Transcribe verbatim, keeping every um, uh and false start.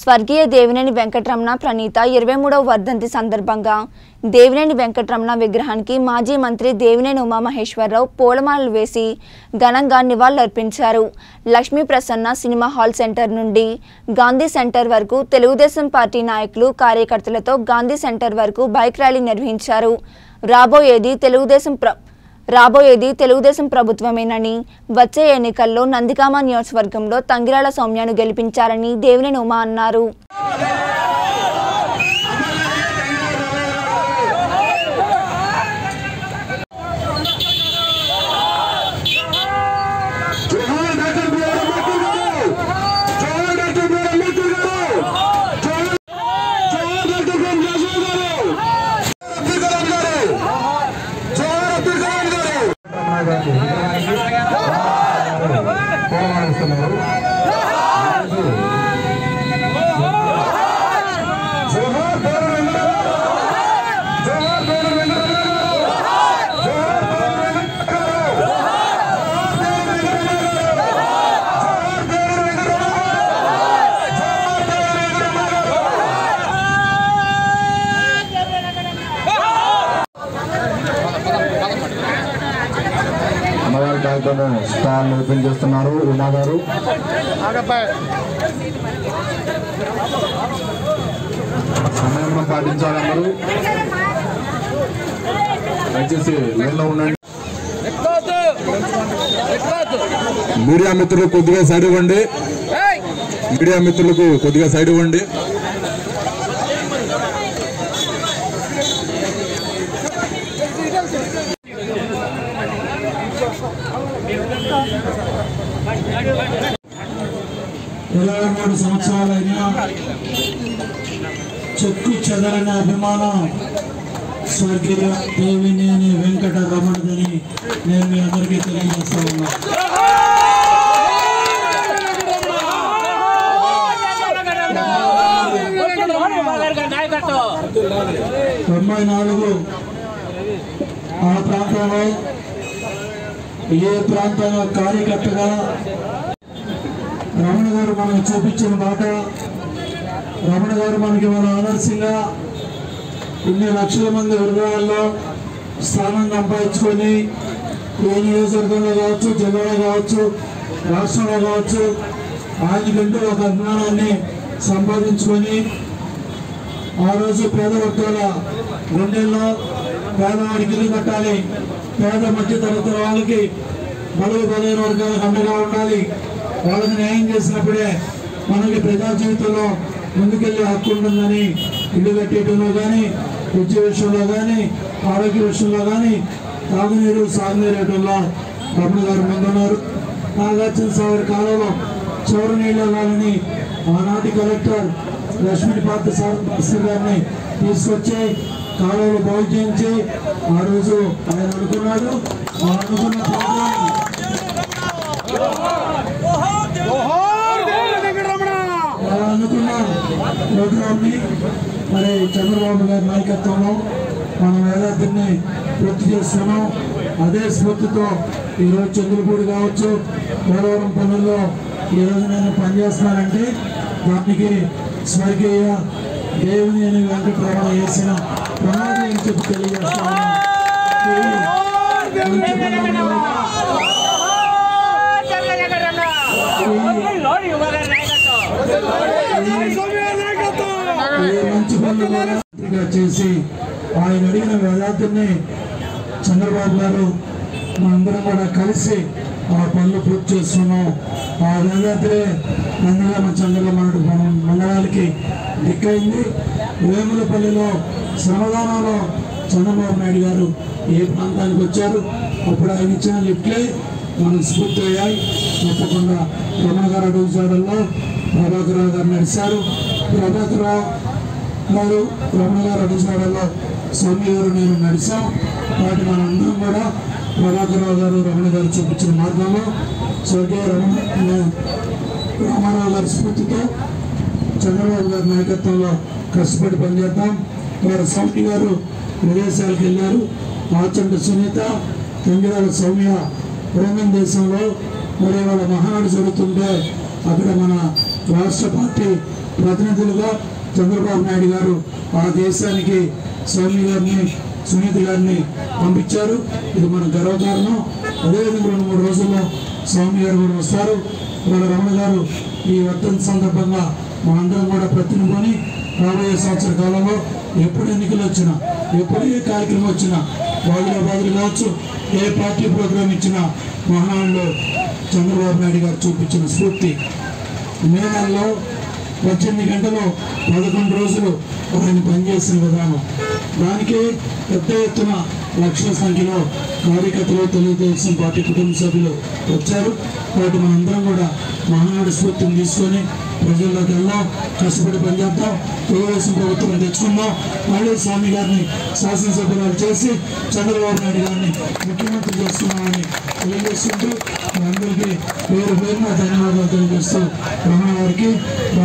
స్వర్గీయ దేవినేని వెంకటరమణ ప్రణీత ఇరవై మూడవ వర్ధంతి సందర్భంగా దేవినేని వెంకటరమణ విగ్రహానికి మాజీ మంత్రి దేవినేని ఉమామహేశ్వరరావు పూలమాలలు వేసి ఘనంగా నివాళులర్పించారు. Lakshmi Prasanna cinema hall centre నుండి గాంధీ సెంటర్ వరకు తెలుగుదేశం పార్టీ నాయకులు కార్యకర్తలతో గాంధీ సెంటర్ వరకు బైక్ ర్యాలీ నిర్వహించారు. రాబోయేది తెలుగుదేశం ప్ర రాబోయేది తెలుగుదేశం ప్రభుత్వమేనని వచ్చే ఎన్నికల్లో నందిగామ నియోజకవర్గంలో తంగిరాల సౌమ్యను గెలిపించాలని దేవినేని ఉమా అన్నారు. స్టాల్ ఓపెన్ చేస్తున్నారు ఉమా గారు. సమయం పాటించాలి అందరూ, దయచేసి లైన్లో ఉండండి. మీడియా మిత్రులకు కొద్దిగా సైడ్ ఇవ్వండి, మీడియా మిత్రులకు కొద్దిగా సైడ్ ఇవ్వండి. ఇరవై మూడు సంవత్సరాలైనా చెక్కు చెదరని అభిమానం స్వర్గీయ దేవినేని వెంకటరమణని నేను మీ అందరికీ తెలియజేస్తా ఉన్నా. తొంభై నాలుగు ఆ ప్రాంతంలో ఏ ప్రాంతంలో కార్యకర్తగా రమణ గారు మనకు చూపించిన బాట, రమణ గారు మనకి మన ఆదర్శంగా ఇన్ని లక్షల మంది హృదయాల్లో స్థానం సంపాదించుకొని ఏ నియోజకవర్గంలో కావచ్చు, జిల్లాలో కావచ్చు, రాష్ట్రంలో కావచ్చు ఆయనకంటూ ఒక అభిమానాన్ని సంపాదించుకొని ఆ రోజు పేద వర్గాల గుండెల్లో పేదవాడికి ఇల్లు కట్టాలి, పేద మధ్య తరగతి వాళ్ళకి బలుగు బలైన వర్గాలకు అండగా ఉండాలి, వాళ్ళకి న్యాయం చేసినప్పుడే మనకి ప్రజా జీవితంలో ముందుకెళ్ళే హక్కు ఉంటుందని ఇల్లు కట్టేయడంలో కానీ, విద్య విషయంలో కానీ, ఆరోగ్య విషయంలో కానీ, తాగునీరు సాగునీరేయడంలో రమణ గారు ముందున్నారు. నాగార్జున సాగర్ కాలంలో చౌరు నీళ్ళు వెళ్ళాలని ఆనాటి కలెక్టర్ లక్ష్మీ పాత్ర సార్ గారిని తీసుకొచ్చి కాలంలో బాగు చేయించి ఆ రోజు ఆయన అనుకున్నాడు. ఆ అనుకున్న అనుకున్న ప్రోగ్రామ్ని మరి చంద్రబాబు గారి నాయకత్వంలో మనం ఏడాదిని పూర్తి చేస్తున్నాం. అదే స్ఫూర్తితో ఈరోజు చంద్రపూడి కావచ్చు, పోలవరం పనుల్లో ఈరోజు నేను పనిచేస్తున్నానంటే దానికి స్వర్గీయ దేవినేని వెంకటరమణ వేసిన ప్రణాళిక అని చెప్పి తెలియజేస్తాను. చేసి ఆయన అడిగిన వేదార్థాన్ని చంద్రబాబు గారు మనందరం కూడా కలిసి ఆ పనులు పూర్తి చేస్తున్నాం. ఆ వేదార్థే నందిగామ చంద్రగామ మండలానికి దిక్కైంది. వేములపల్లిలో శ్రమదానంలో చంద్రబాబు నాయుడు గారు ఏ ప్రాంతానికి వచ్చారు, అప్పుడు ఆయన ఇచ్చిన లిఫ్ట్లే మనం స్ఫూర్తి అయ్యాయి. తప్పకుండా రమణ గారు అడుగుజాడల్లో ప్రభాకర్ రావు గారు నడిచారు, ప్రభాకర్ రావు గారు రమణ గారు అడుగుజాడల్లో స్వామి గారు నేను నడిచాం. వాటి మనందరం కూడా ప్రభాకర్ రావు గారు రమణ గారు చూపించిన మార్గంలో స్వర్గీయ రమణ రామారావు గారి స్ఫూర్తితో చంద్రబాబు గారి నాయకత్వంలో కష్టపడి పనిచేద్దాం. వారు స్వామి గారు విదేశాలకు వెళ్ళారు, ఆచంట సునీత, తంగిరాల సౌమ్య రోమన్ దేశంలో మరి వాళ్ళ మహానాడు జరుగుతుంటే అక్కడ మన రాష్ట్ర పార్టీ ప్రతినిధులుగా చంద్రబాబు నాయుడు గారు ఆ దేశానికి స్వామి గారిని సునీత గారిని పంపించారు. ఇది మన గర్వకారణం. అదేవిధంగా రెండు మూడు రోజుల్లో స్వామి గారు కూడా వస్తారు. వాళ్ళ రమణ గారు ఈ వర్ధంతి సందర్భంగా మనందరం కూడా ప్రతినిధులని రాబోయే సంవత్సర కాలంలో ఎప్పుడు ఎన్నికలు వచ్చినా, ఎప్పుడు ఏ కార్యక్రమం వచ్చినా, బాధులో బాధలు కావచ్చు, ఏ పార్టీ ప్రోగ్రాం ఇచ్చినా మహానాడులో చంద్రబాబు నాయుడు గారు చూపించిన స్ఫూర్తి. మే నెలలో పద్దెనిమిది గంటలు పదకొండు రోజులు ఆయన పనిచేసిన విధానం, దానికే పెద్ద ఎత్తున లక్షల సంఖ్యలో కార్యకర్తలు తెలుగుదేశం పార్టీ కుటుంబ సభ్యులు వచ్చారు. కాబట్టి మనందరం కూడా మహానాడు స్ఫూర్తిని తీసుకొని ప్రజల్లోకి వెళ్దాం, కష్టపడి పనిచేద్దాం, తెలుగుదేశం ప్రభుత్వం తెచ్చుకుందాం, మళ్ళీ స్వామి గారిని శాసనసభ్యురాలు చేసి చంద్రబాబు నాయుడు గారిని ముఖ్యమంత్రి చేస్తున్నామని తెలియజేస్తుంటూ అందరికీ పేరు పేరున ధన్యవాదాలు తెలియజేస్తూ రమణ గారికి